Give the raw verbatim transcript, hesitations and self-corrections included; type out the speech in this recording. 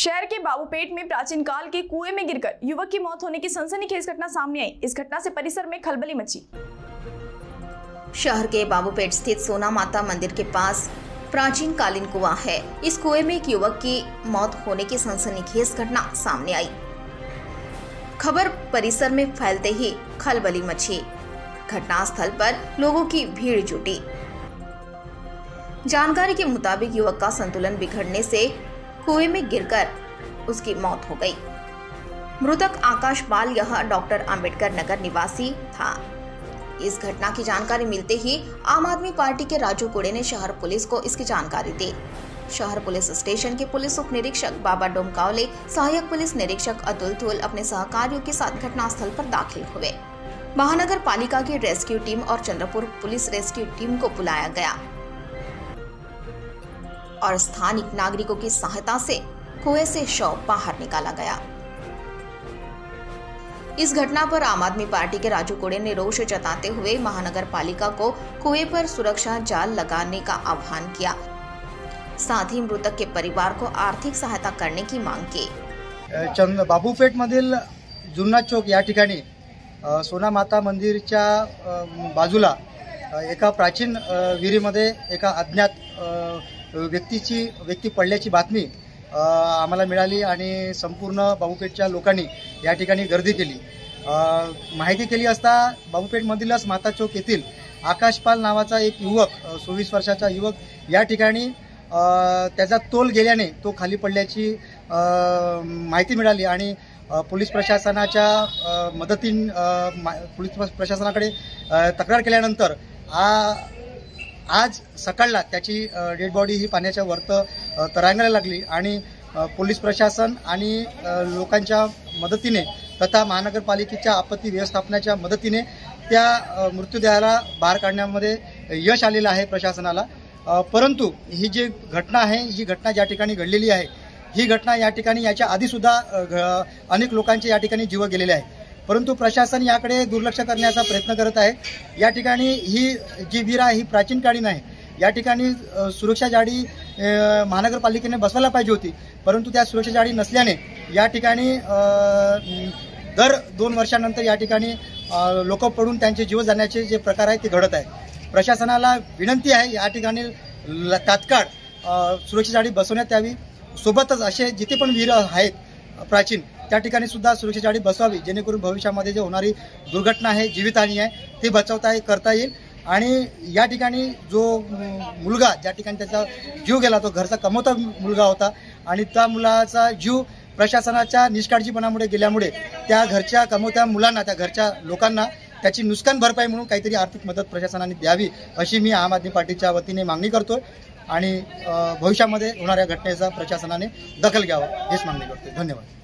शहर के बाबूपेट में प्राचीन काल के कुएं में गिरकर युवक की मौत होने की सनसनीखेज घटना सामने आई। इस घटना से परिसर में खलबली मची। शहर के बाबूपेट स्थित सोना माता मंदिर के पास प्राचीन कालीन कुआं है। इस कुएं में एक युवक की मौत होने की सनसनीखेज घटना सामने आई। खबर परिसर में फैलते ही खलबली मची। घटनास्थल पर लोगों की भीड़ जुटी। जानकारी के मुताबिक युवक का संतुलन बिगड़ने से कुएं में गिरकर उसकी मौत हो गई। मृतक आकाश पाल यह डॉक्टर अम्बेडकर नगर निवासी था। इस घटना की जानकारी मिलते ही आम आदमी पार्टी के राजू कोड़े ने शहर पुलिस को इसकी जानकारी दी। शहर पुलिस स्टेशन के पुलिस उप निरीक्षक बाबा डोमकावले, सहायक पुलिस निरीक्षक अतुल तुल अपने सहकारियों के साथ घटनास्थल पर दाखिल हुए। महानगर पालिका की रेस्क्यू टीम और चंद्रपुर पुलिस रेस्क्यू टीम को बुलाया गया और स्थानीय नागरिकों की सहायता से कुएं से शव बाहर निकाला गया। इस घटना पर आम आदमी पार्टी के राजू कोड़े ने रोष जताते हुए महानगर पालिका को कुएं पर सुरक्षा जाल लगाने का आह्वान किया, साथ ही मृतक के परिवार को आर्थिक सहायता करने की मांग की। चंद बाबूपेठ मधील जुन्ना चौक या ठिकाणी सोना माता मंदिरच्या बाजूला एका प्राचीन विहिरीमध्ये एका अज्ञात व्यक्तीची व्यक्ती पडल्याची बातमी आम्हाला मिळाली आणि संपूर्ण बाबूपेठच्या लोकांनी या ठिकाणी गर्दी केली। माहिती केली असता बाबूपेठमधीलच माता चौक येथील आकाश पाल नावाचा एक युवक, चोवीस वर्षाचा युवक या ठिकाणी त्याचा तोल गेल्याने तो खाली पडल्याची माहिती मिळाली आणि पोलीस प्रशासनाच्या मदतीन पोलीस प्रशासनाकडे तक्रार केल्यानंतर आ आज सकाळला त्याची डेड बॉडी ही पाण्याच्या वरत तरंगायला लागली आणि पोलीस प्रशासन आणि लोकांच्या मदतीने तथा महानगरपालिकेच्या आपत्ती व्यवस्थापनाच्या मदतीने त्या मृतदेहाला बाहेर काढण्यामध्ये यश आलेलं आहे प्रशासनाला। परंतु ही जी घटना आहे, ही घटना ज्या ठिकाणी घडलेली आहे, ही घटना या ठिकाणी याच्या आधी सुद्धा अनेक लोकांचे या ठिकाणी जीव गेलेले आहेत, परंतु प्रशासन याकडे दुर्लक्ष करण्याचा प्रयत्न करत आहे। या ठिकाणी ही जी विहीर आहे ही प्राचीन कालीन आहे, या ठिकाणी सुरक्षा जाळी महानगरपालिकेने बसवायला पाहिजे होती, परंतु त्या सुरक्षा जाळी नसल्याने या ठिकाणी दर दोन वर्षांनंतर या ठिकाणी लोक पडून त्यांचे जीव जाण्याचे जे प्रकार आहेत ते घडत आहे। प्रशासनाला विनंती आहे या ठिकाणी तात्काळ सुरक्षा जाळी बसवण्यात यावी, सोबतच असे जिथे पण विहीर आहेत प्राचीन त्या ठिकाणी सुद्धा सुरक्षा जाळी बसवावी, जेणेकरून भविष्यामध्ये जे होणारी दुर्घटना आहे, जीवितहानी आहे ती बचावता करता येईल। आणि या ठिकाणी जो मुलगा ज्या ठिकाणी त्याचा जीव गेला तो घरचा कमवता मुलगा होता आणि त्या मुलाचा जीव प्रशासनाच्या निष्काळजीपणामुळे गेल्यामुळे त्या घरच्या कमवत्या मुलांना, त्या घरच्या लोकांना त्याची नुकसान भरपाई म्हणून काहीतरी आर्थिक मदत प्रशासनाने द्यावी अशी मी आम आदमी पार्टीच्या वतीने मागणी करतो आणि भविष्यामध्ये होणाऱ्या घटनेचा प्रशासनाने दखल घ्यावा हेच मागणी करतो। धन्यवाद।